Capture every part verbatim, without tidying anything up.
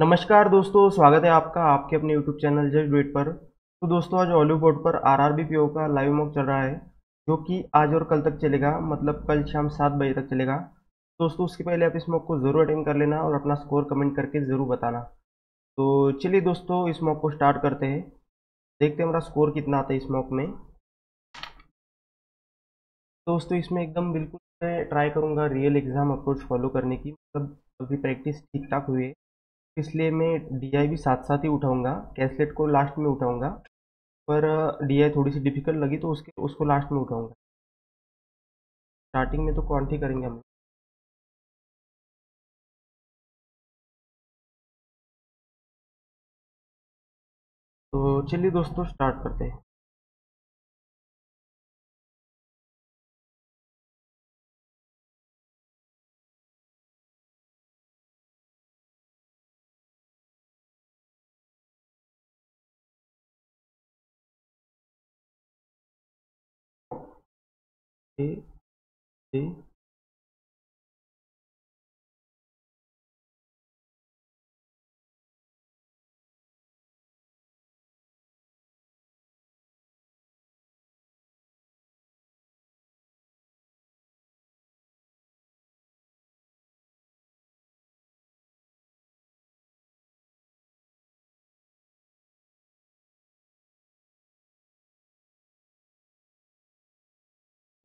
नमस्कार दोस्तों, स्वागत है आपका आपके अपने YouTube channel just do it पर। तो दोस्तों, आज ओलिवबोर्ड पर आरआरबी पीओ का लाइव मॉक चल रहा है जो कि आज और कल तक चलेगा, मतलब कल शाम सात बजे तक चलेगा। दोस्तों, उसके पहले आप इस मॉक को ज़रूर अटेंड कर लेना और अपना स्कोर कमेंट करके ज़रूर बताना। तो चलिए दोस्तों, इस मॉक को स्टार्ट करते हैं, देखते हैं हमारा स्कोर कितना आता है इस मॉक में। दोस्तों, इसमें एकदम बिल्कुल मैं ट्राई करूँगा रियल एग्ज़ाम अप्रोच फॉलो करने की, मतलब अभी प्रैक्टिस ठीक ठाक हुई है इसलिए मैं डीआई भी साथ साथ ही उठाऊंगा, कैसलेट को लास्ट में उठाऊंगा, पर डीआई थोड़ी सी डिफ़िकल्ट लगी तो उसके उसको लास्ट में उठाऊंगा। स्टार्टिंग में तो क्वांटी करेंगे हम। तो चलिए दोस्तों, स्टार्ट करते हैं।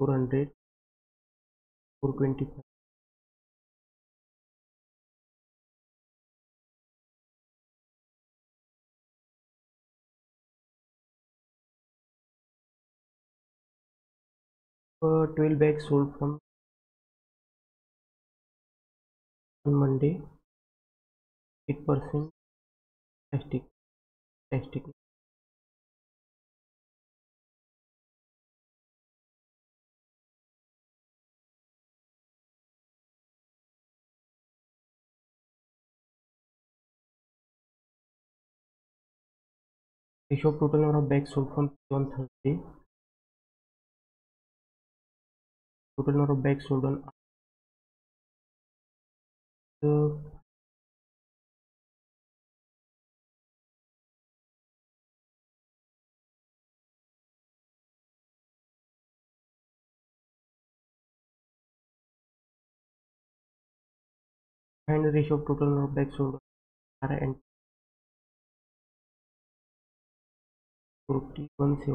four hundred four twenty-five uh, twelve bags sold from on Monday, eight percent plastic plastic ratio of total number of bags sold from on Thursday, total number of bags sold on the and the ratio of total number of bags sold on R and forty-one seven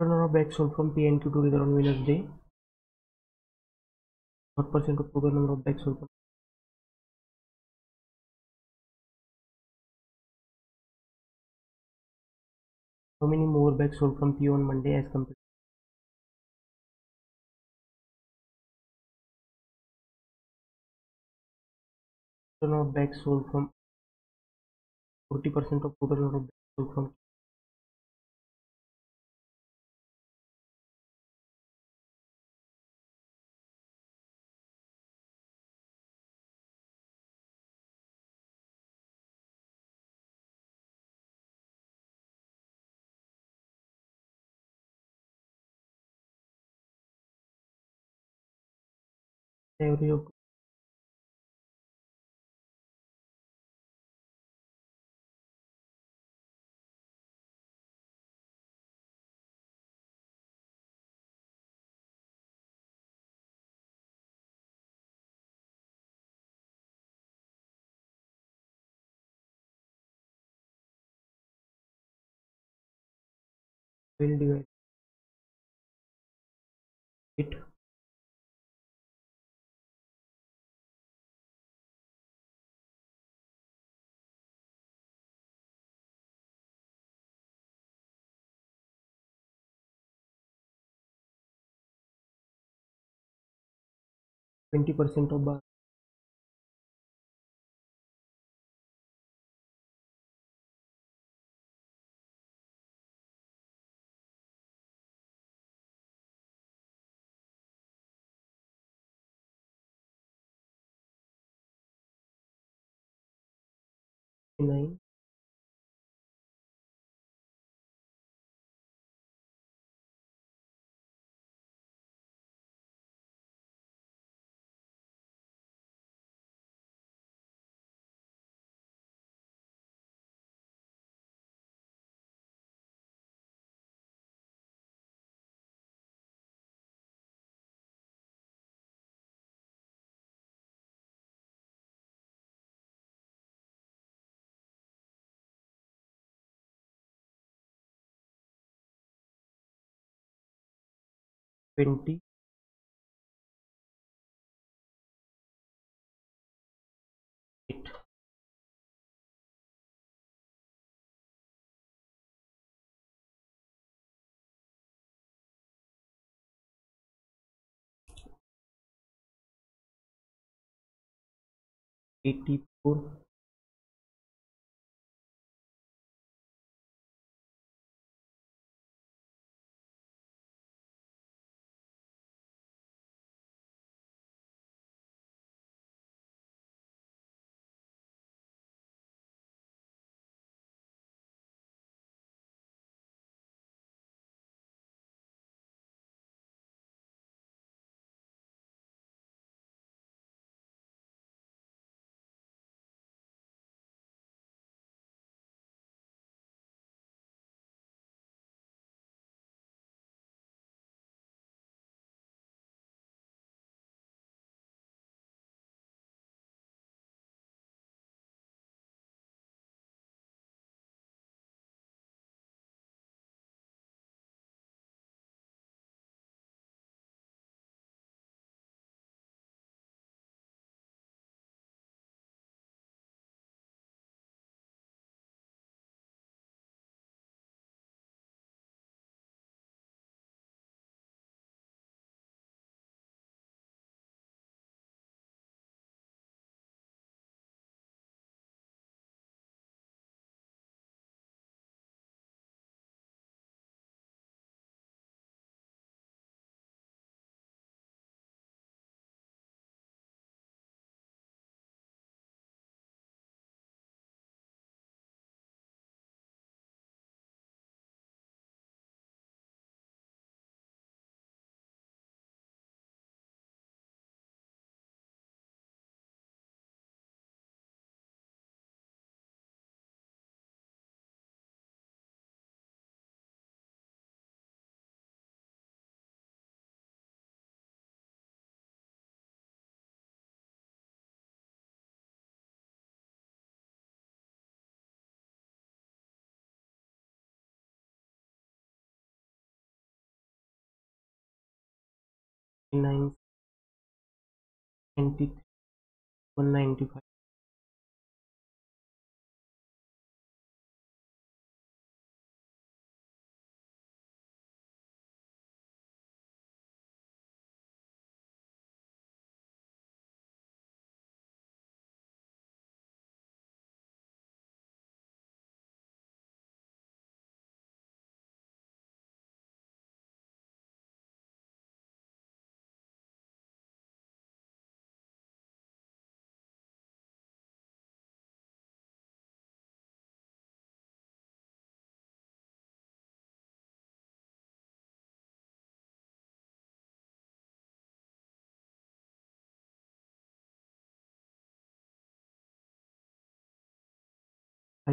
number of bags sold from P and Q together on Wednesday. What percent of total number of bags sold from how many more bags sold from P on Monday as compared to total of bags sold from forty percent of total number of bags sold from every of will divide it twenty percent of bar name twenty. eighty-four nine ninety three one ninety five I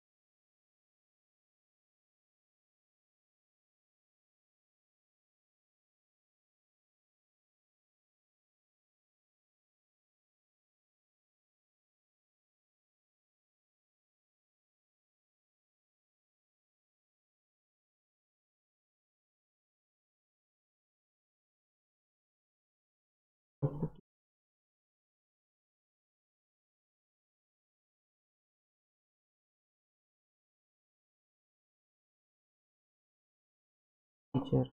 teacher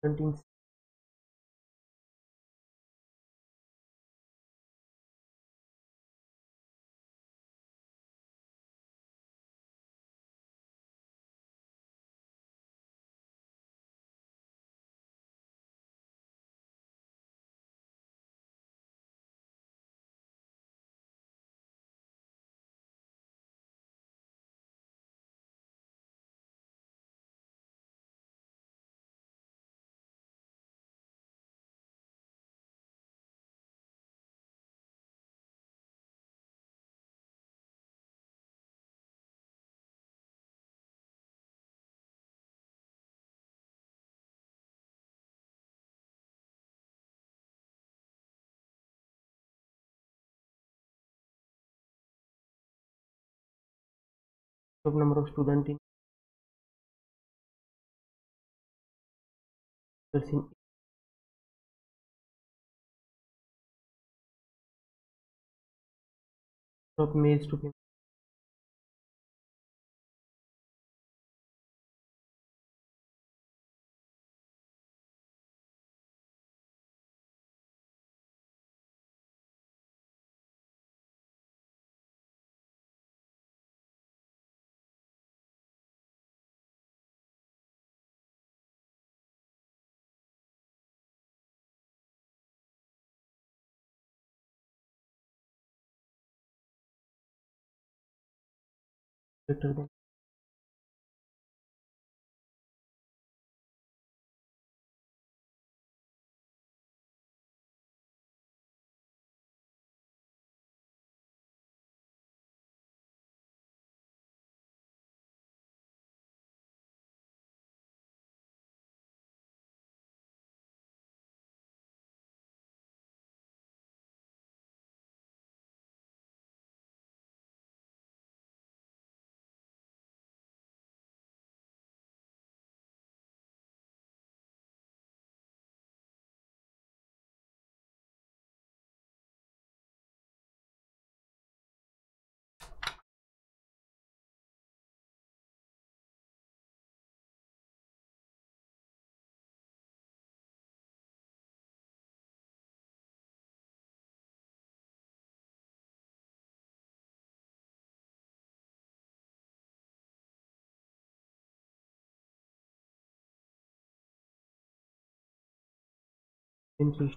printing number of student in of males to females. Better than interest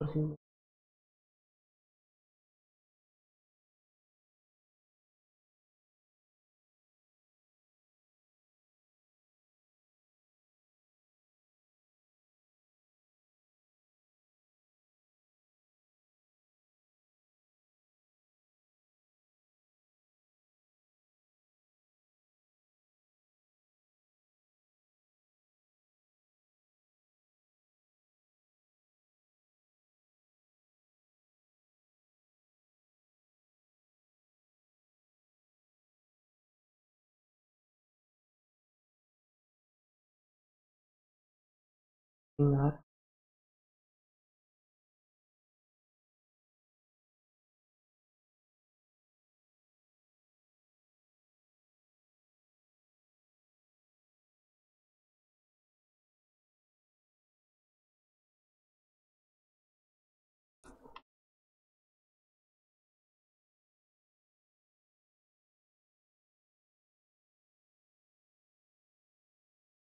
Thank you.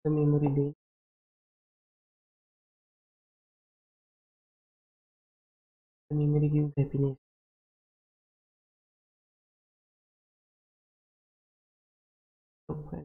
The memory day. The memory gives happiness. Okay.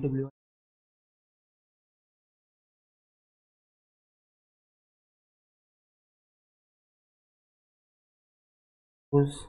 W was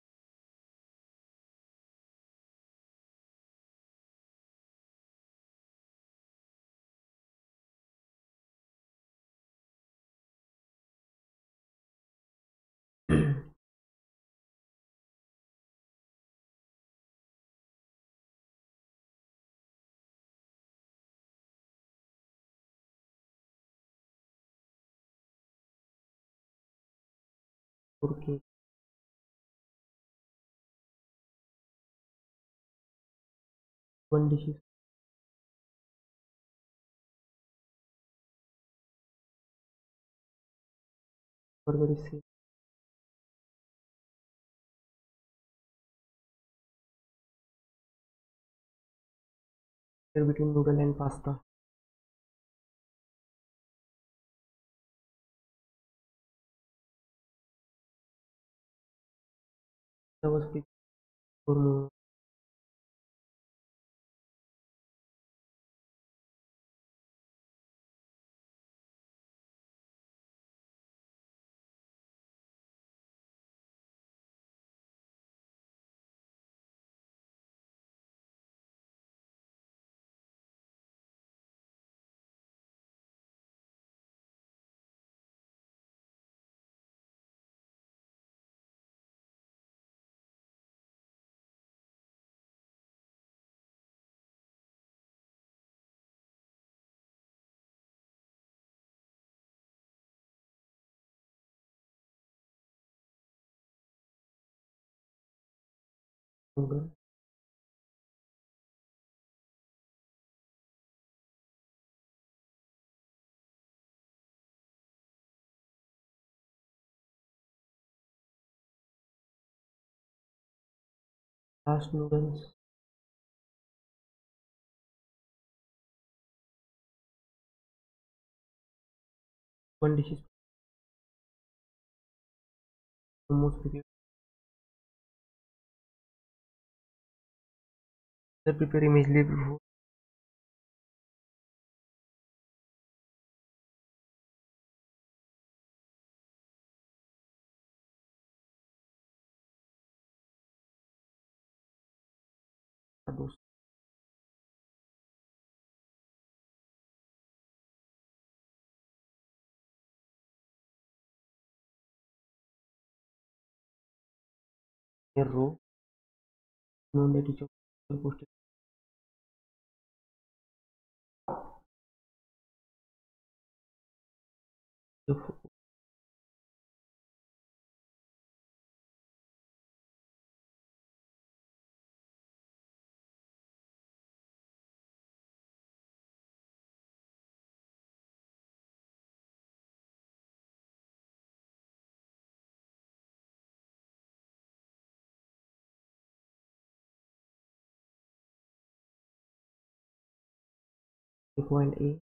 O. Porque one dish for very safe. Here between noodle and pasta. was picked for moving. Okay. Last noodles. One dish is almost prepared. The prepare immediately before. A row known that each of posted point A.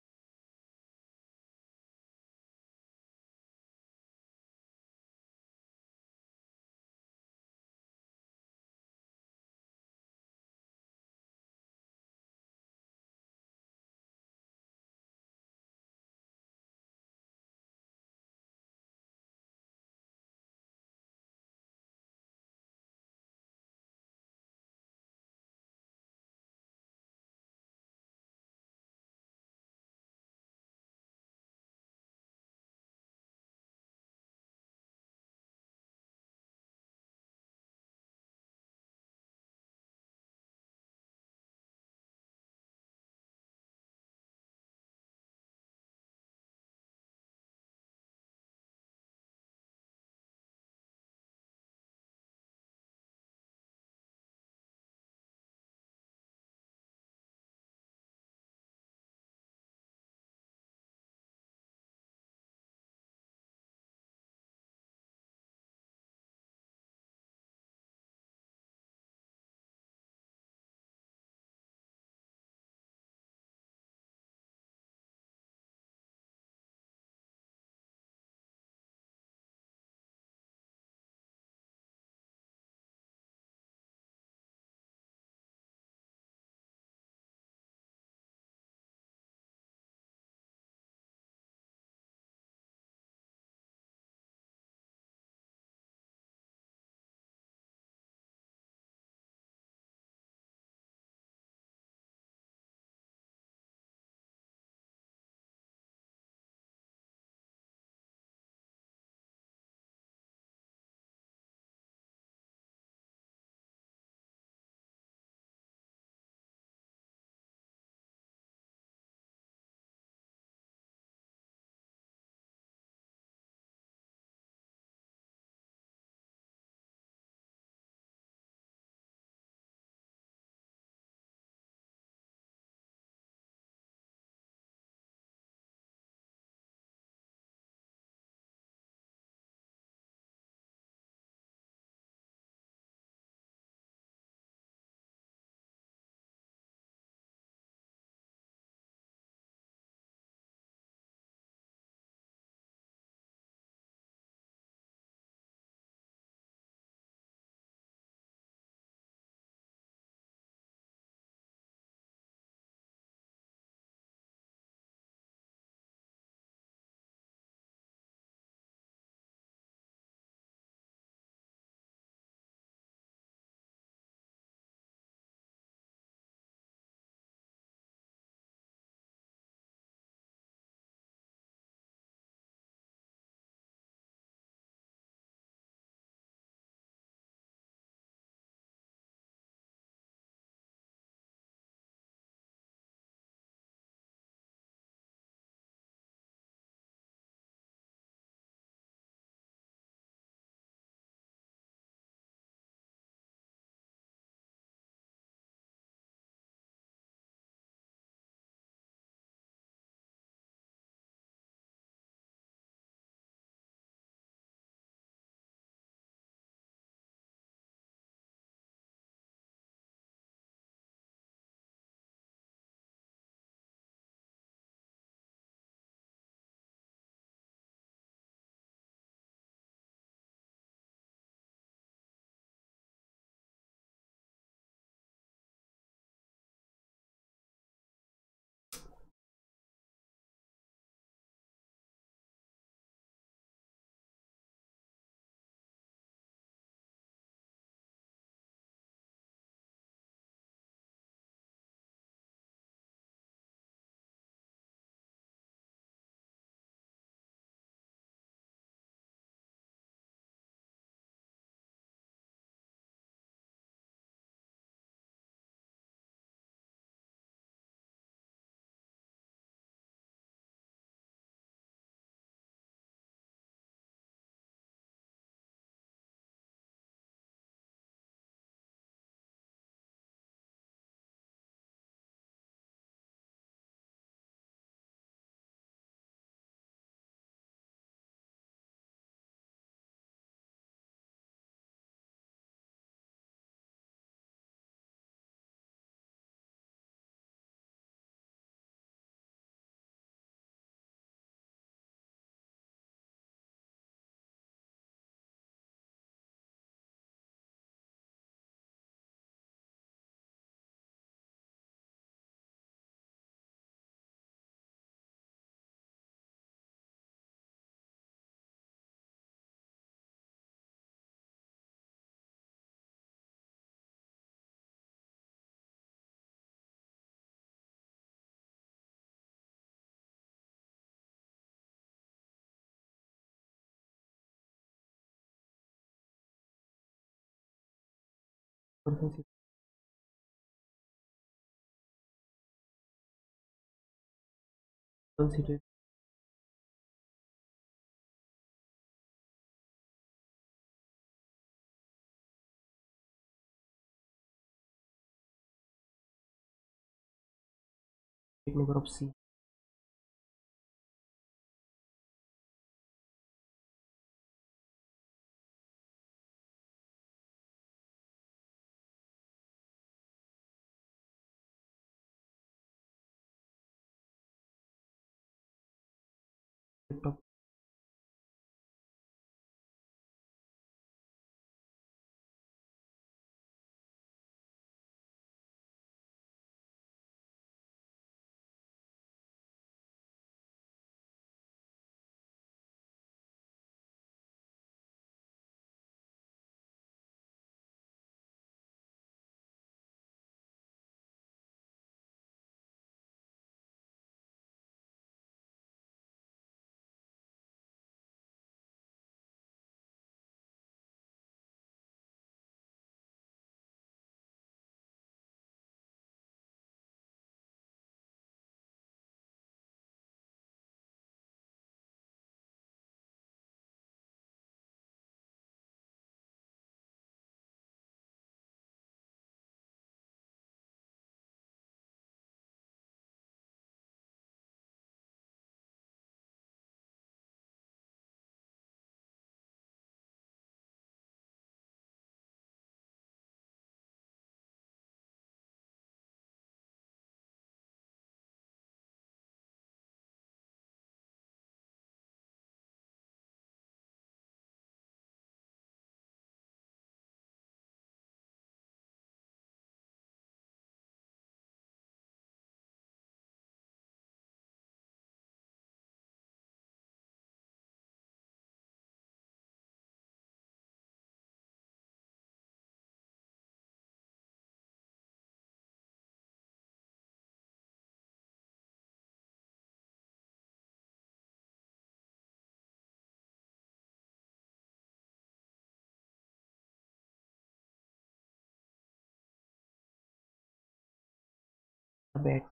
Entonces, entonces no creo sí. Back.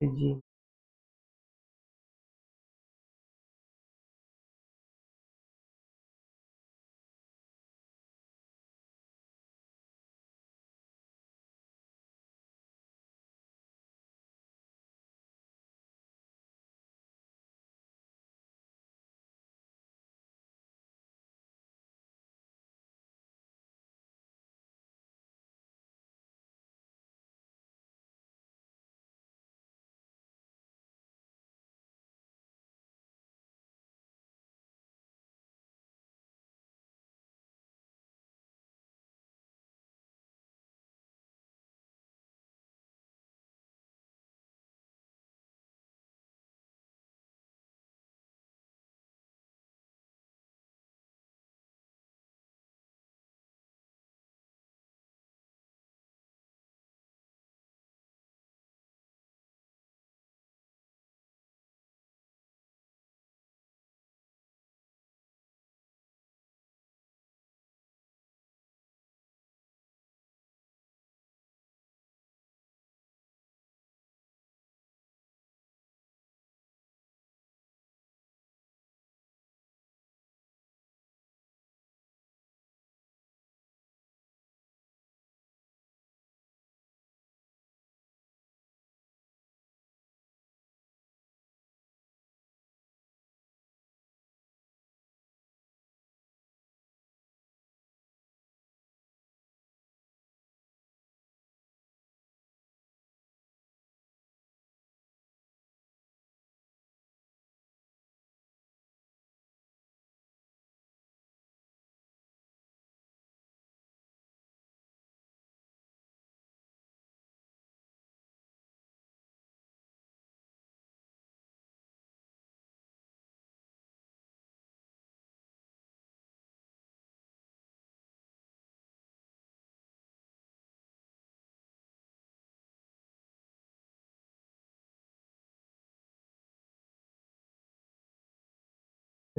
G.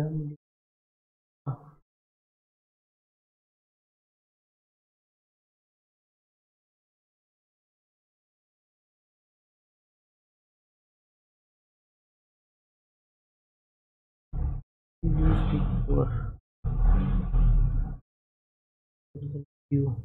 Um, oh. You.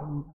Um.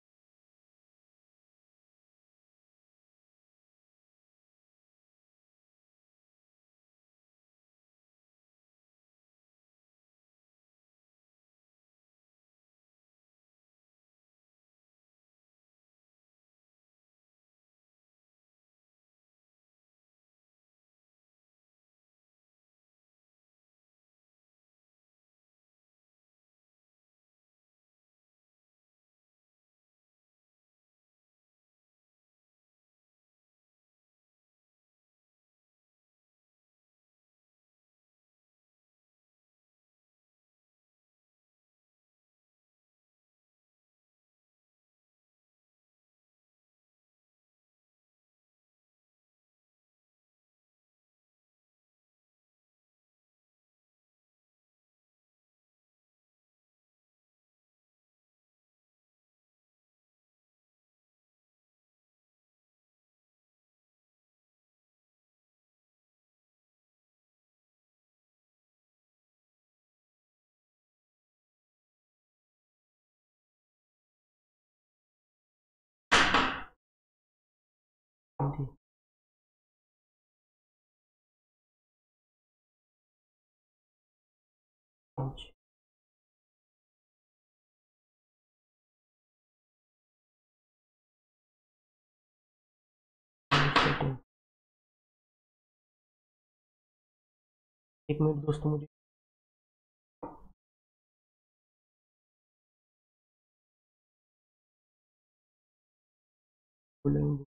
Okay. Ouch. एक minute दोस्तों, मुझे बोलेंगे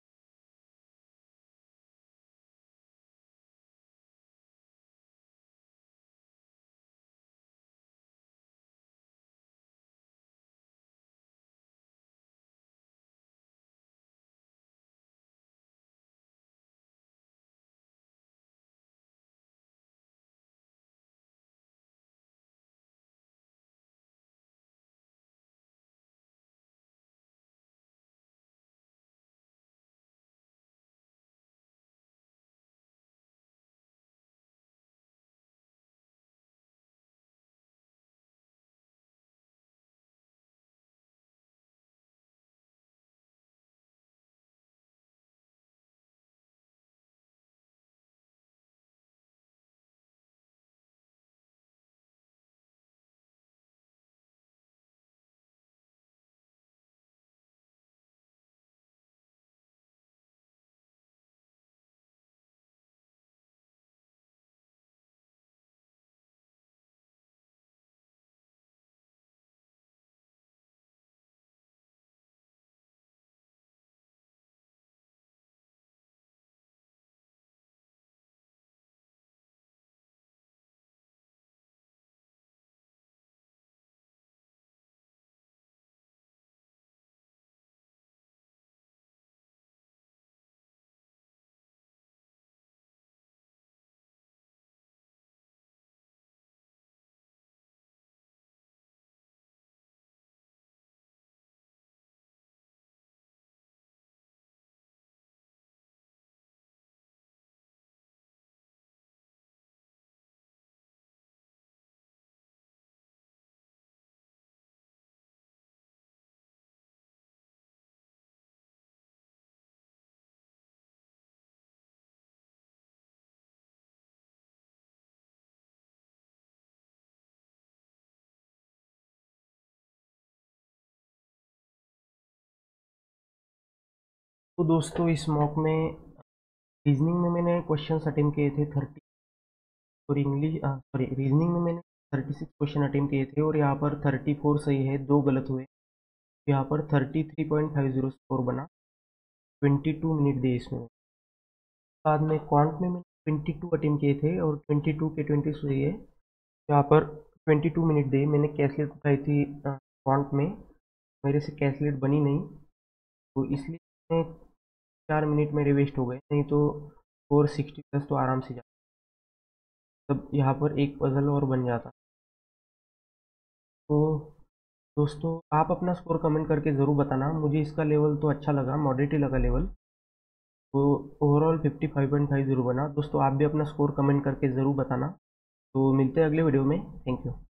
तो दोस्तों इस mock में reasoning में मैंने क्वेश्चन अटेम्प्ट किए थे थर्टी और इंग्लिश सॉरी रीजनिंग में मैंने थर्टी सिक्स क्वेश्चन अटेम्प्ट किए थे और यहाँ पर थर्टी फोर सही है, दो गलत हुए। यहाँ पर thirty three point five zero score बना, ट्वेंटी टू मिनट दिए इसमें। बाद में क्वांट में मैंने ट्वेंटी टू अटेम्प्ट किए थे और ट्वेंटी टू के ट्वेंटी सही है, यहाँ पर ट्वेंटी टू मिनट दिए। मैंने कैसलेट उठाई थी क्वांट में, मेरे से कैसलेट बनी नहीं तो इसलिए मैं चार मिनट मेरे वेस्ट हो गए, नहीं तो फोर सिक्सटी प्लस तो आराम से जाता, तब यहाँ पर एक पजल और बन जाता। तो दोस्तों आप अपना स्कोर कमेंट करके ज़रूर बताना। मुझे इसका लेवल तो अच्छा लगा, मॉडरेट ही लगा लेवल, तो overall fifty five point five zero बना। दोस्तों आप भी अपना स्कोर कमेंट करके ज़रूर बताना। तो मिलते हैं अगले वीडियो में, थैंक यू।